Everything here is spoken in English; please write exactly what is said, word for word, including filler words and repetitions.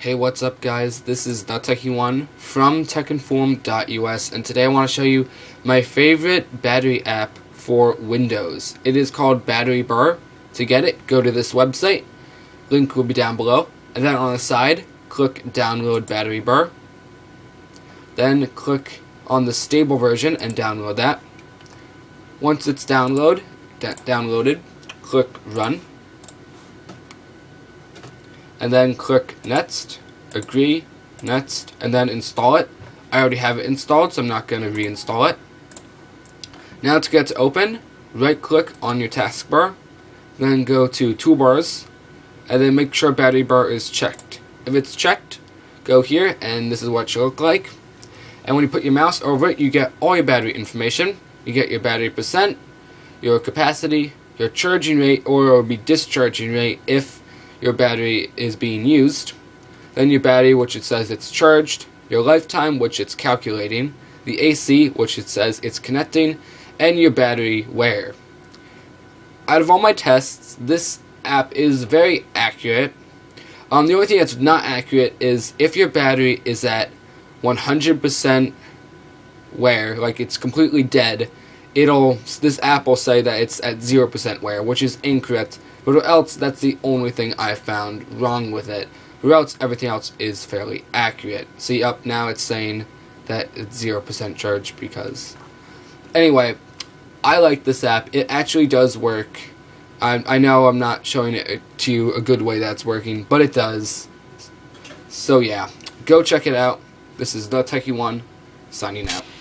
Hey, what's up guys, this is the Techie One from tech inform dot U S and today I want to show you my favorite battery app for Windows. It is called Battery Bar. To get it, go to this website, link will be down below, and then on the side, click download Battery Bar. Then click on the stable version and download that. Once it's download, downloaded, click run. And then click next, agree, next, and then install it. I already have it installed, so I'm not going to reinstall it. Now to get to open, right click on your taskbar, then go to toolbars, and then make sure battery bar is checked. If it's checked, go here, and this is what it should look like. And when you put your mouse over it, you get all your battery information. You get your battery percent, your capacity, your charging rate, or it will be discharging rate if your battery is being used, then your battery, which it says it's charged, your lifetime, which it's calculating, the A C, which it says it's connecting, and your battery wear. Out of all my tests, this app is very accurate. Um, the only thing that's not accurate is if your battery is at one hundred percent wear, like it's completely dead, it'll this app will say that it's at zero percent wear, which is incorrect. But else, that's the only thing I found wrong with it. But else, everything else is fairly accurate. See, up now it's saying that it's zero percent charged because... Anyway, I like this app. It actually does work. I, I know I'm not showing it to you a good way that's working, but it does. So yeah, go check it out. This is the Techie One, signing out.